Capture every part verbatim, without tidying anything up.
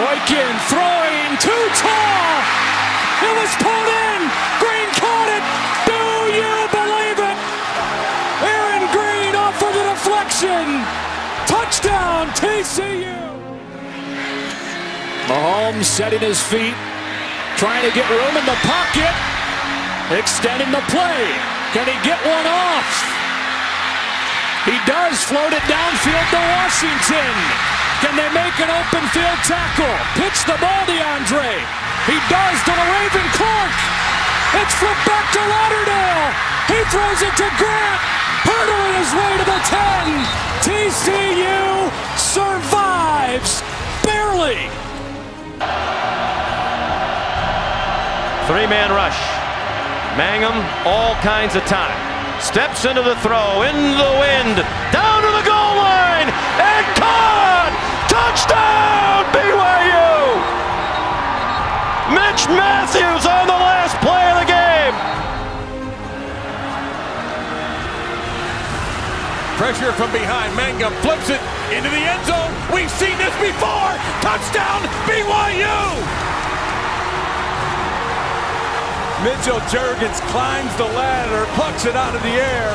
Boykin throwing too tall. It was pulled in. Green caught it. Do you believe it? Aaron Green off for the deflection. Touchdown, T C U. Mahomes setting his feet, trying to get room in the pocket, extending the play. Can he get one off? He does, float it downfield to Washington. Can they make an open field tackle? Pitch the ball, DeAndre. He does to the Raven Clark. It's flipped back to Lauderdale. He throws it to Grant. Hurdling his way to the ten. T C U survives, barely. Three-man rush. Mangum, all kinds of time. Steps into the throw, into the wind, down to the goal line, and caught! Touchdown, B Y U! Mitch Matthews on the last play of the game. Pressure from behind. Mangum flips it into the end zone. We've seen this before. Touchdown, B Y U! Mitchell Jurgens climbs the ladder, plucks it out of the air,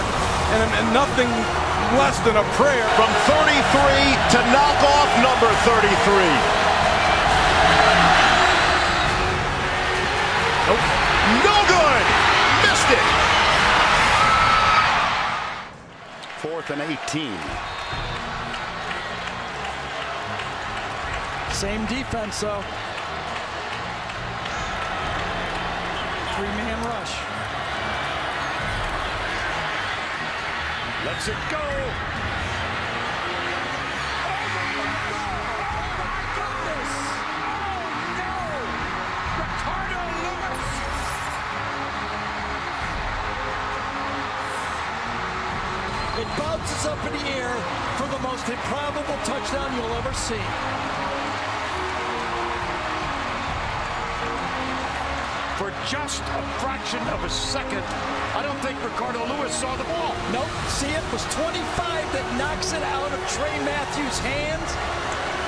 and, and nothing less than a prayer. From thirty-three to knock off number thirty-three. Nope. No good! Missed it! Fourth and eighteen. Same defense, though. Three-man rush. Let's it go. Oh my goodness! Oh no! Ricardo Lewis! It bounces up in the air for the most improbable touchdown you'll ever see. For just a fraction of a second, I don't think Ricardo Lewis saw the ball. Nope, see, it was twenty-five that knocks it out of Trey Matthews' hands,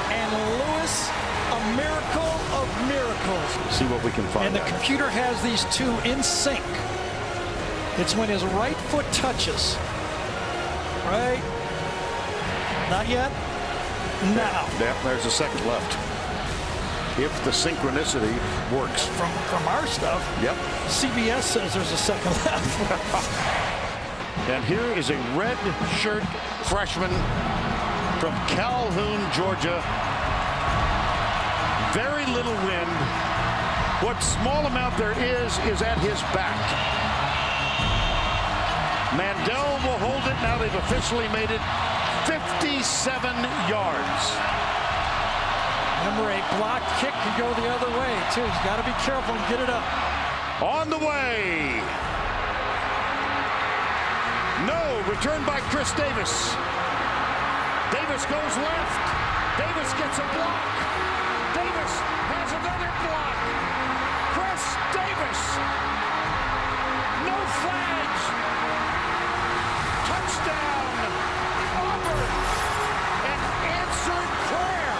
and Lewis, a miracle of miracles. See what we can find. And the computer has these two in sync. It's when his right foot touches. Right? Not yet? Now. Yep, there's a second left. If the synchronicity works. From, from our stuff, yep. C B S says there's a second left. And here is a red shirt freshman from Calhoun, Georgia. Very little wind. What small amount there is, is at his back. Mandel will hold it. Now they've officially made it fifty-seven yards. Number eight, blocked kick can go the other way, too. He's got to be careful and get it up. On the way. No, return by Chris Davis. Davis goes left. Davis gets a block. Davis has another block. Chris Davis. No flags. Touchdown, Auburn. An answered prayer.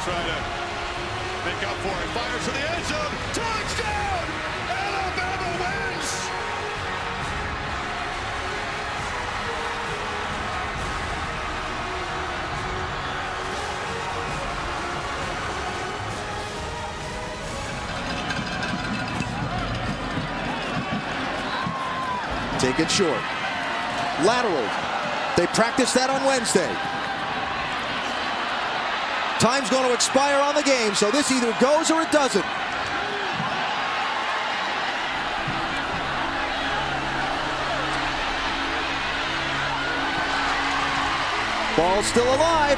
Trying to make up for it. Fires to the end zone. Touchdown! Alabama wins! Take it short. Lateral. They practiced that on Wednesday. Time's going to expire on the game, so this either goes or it doesn't. Ball's still alive.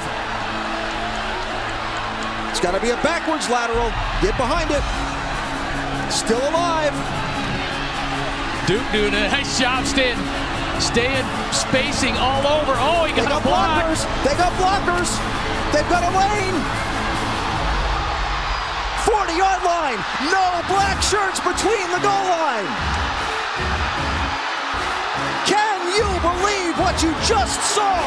It's got to be a backwards lateral. Get behind it. Still alive. Duke doing a nice job staying, staying spacing all over. Oh, he got, got a block. blockers. They got blockers. They've got a lane. forty-yard line. No black shirts between the goal line. Can you believe? believe what you just saw!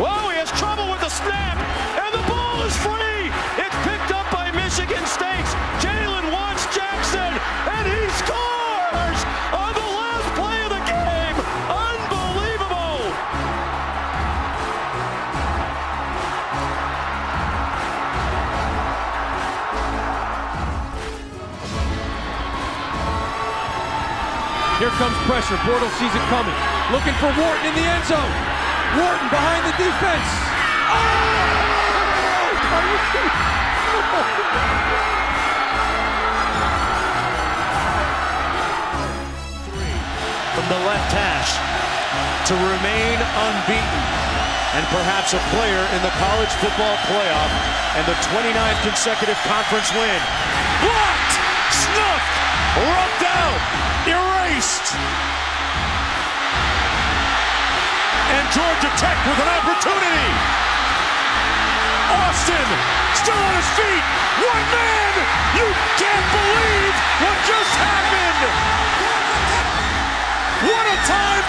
Whoa, he has trouble with the snap, and the ball is free. It's picked up by Michigan State's Jalen Watts Jackson, and he scores on the last play of the game. Unbelievable. Here comes pressure. Bortles sees it coming. Looking for Wharton in the end zone. Wharton behind the defense. Oh! Are you kidding? Three from the left hash to remain unbeaten and perhaps a player in the college football playoff and the twenty-ninth consecutive conference win. Blocked, snuffed, rubbed out, erased. And Georgia Tech with an opportunity. Austin still on his feet. One man. You can't believe what just happened. What a time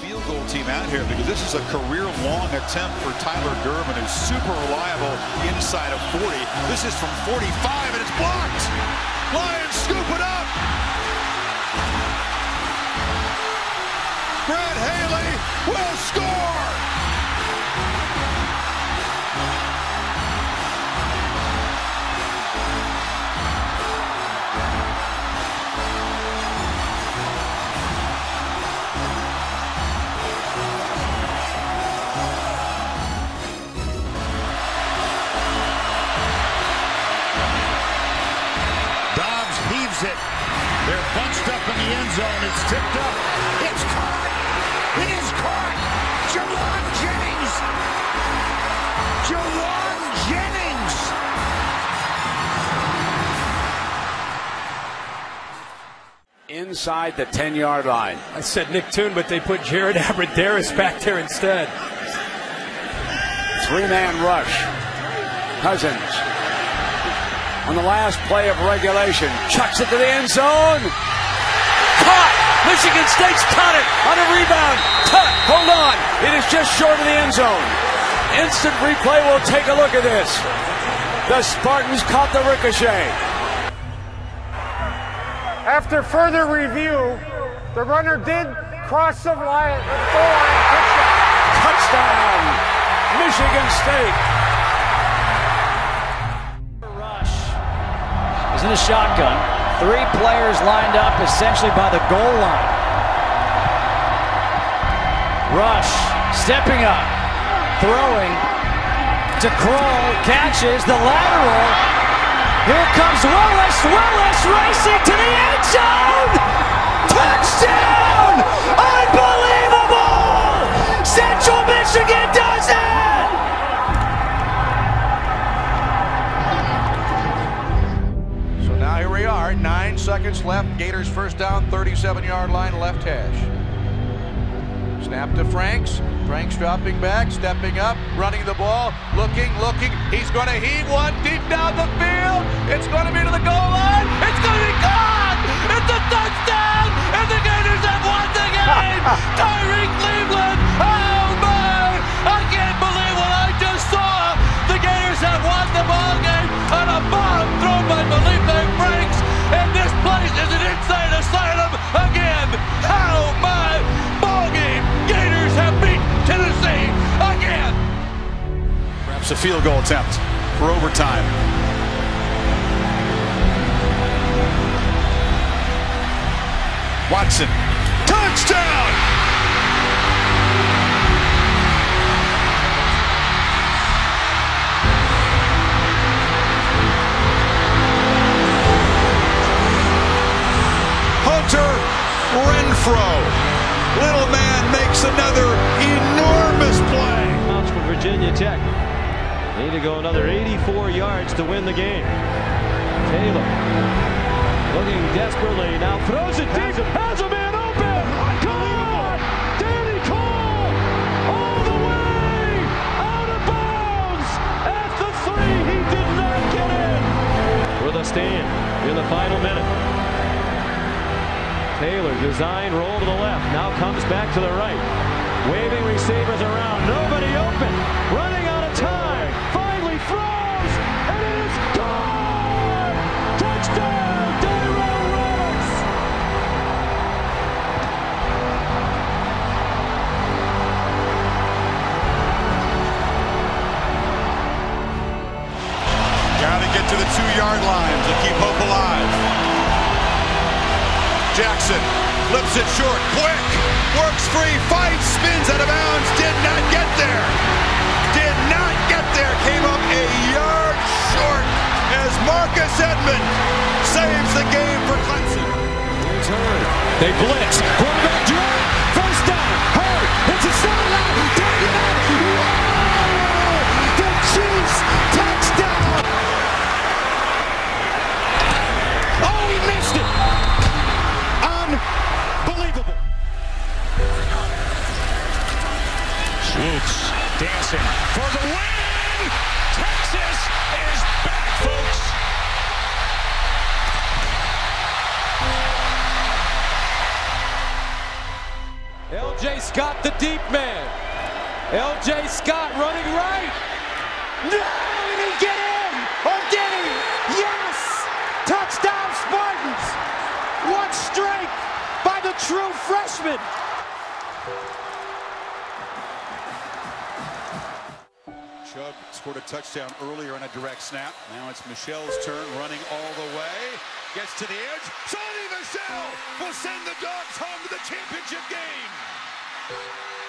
to be alive. Field goal team out here because this is a career-long attempt for Tyler Durbin, who's super reliable inside of forty. This is from forty-five, and it's blocked. Lions scoop it up. Brad Haley will score! Dobbs heaves it. They're bunched up in the end zone. It's tipped up. It's caught! It is caught! Ja'Wuan Jennings! Ja'Wuan Jennings! Inside the ten-yard line. I said Nick Toon, but they put Jared Abbrederis back there instead. Three-man rush. Cousins. On the last play of regulation. Chucks it to the end zone. Caught! Michigan State's caught it on a rebound. Cut. Hold on. It is just short of the end zone. Instant replay. We'll take a look at this. The Spartans caught the ricochet. After further review, the runner did cross the line. Touchdown, Michigan State. Rush is in the shotgun. Three players lined up essentially by the goal line. Rush stepping up, throwing to Crowell, catches the lateral. Here comes Willis. Willis racing to the end zone. Touchdown! Unbelievable! Central Michigan does it! Nine seconds left. Gators first down, thirty-seven-yard line, left hash. Snap to Franks. Franks dropping back, stepping up, running the ball, looking, looking. He's going to heave one deep down the field. It's going to be to the goal line. It's going to be gone. It's a touchdown, and the Gators have won the game. Tyreek Cleveland. Oh my! I can't believe what I just saw. The Gators have won the ball game on a bomb thrown by Malipe Franks. And this place is an insane asylum again. How my ball game. Gators have beat Tennessee again. Perhaps a field goal attempt for overtime. Watson. Touchdown! Renfro, little man, makes another enormous play. For Virginia Tech, they need to go another eighty-four yards to win the game. Taylor, looking desperately, now throws it deep, has a man open. Caught, Danny Cole, all the way out of bounds at the three. He did not get in. With a a stand in the final minute. Taylor, design roll to the left, now comes back to the right, waving receivers around, nobody open, running out of time, finally throws, and it is gone! Touchdown, Darrell Rex! Gotta get to the two-yard line to keep hope alive. Jackson flips it short, quick, works free, fights, spins out of bounds, did not get there, did not get there, came up a yard short as Marcus Edmond saves the game for Clemson. They blitz, quarterback draw, first down, Hurd, it's a sideline, wow! The Chiefs touchdown! Oh, he missed it! Unbelievable. Swoops dancing for the win. Texas is back, folks. L J. Scott, the deep man. L J. Scott running right. No, he didn't get in. Or did he? Yes. Touchdown, Spartans. What strength by the true freshman! Chubb scored a touchdown earlier on a direct snap. Now it's Michelle's turn, running all the way. Gets to the edge. Sonny Michel will send the Dogs home to the championship game!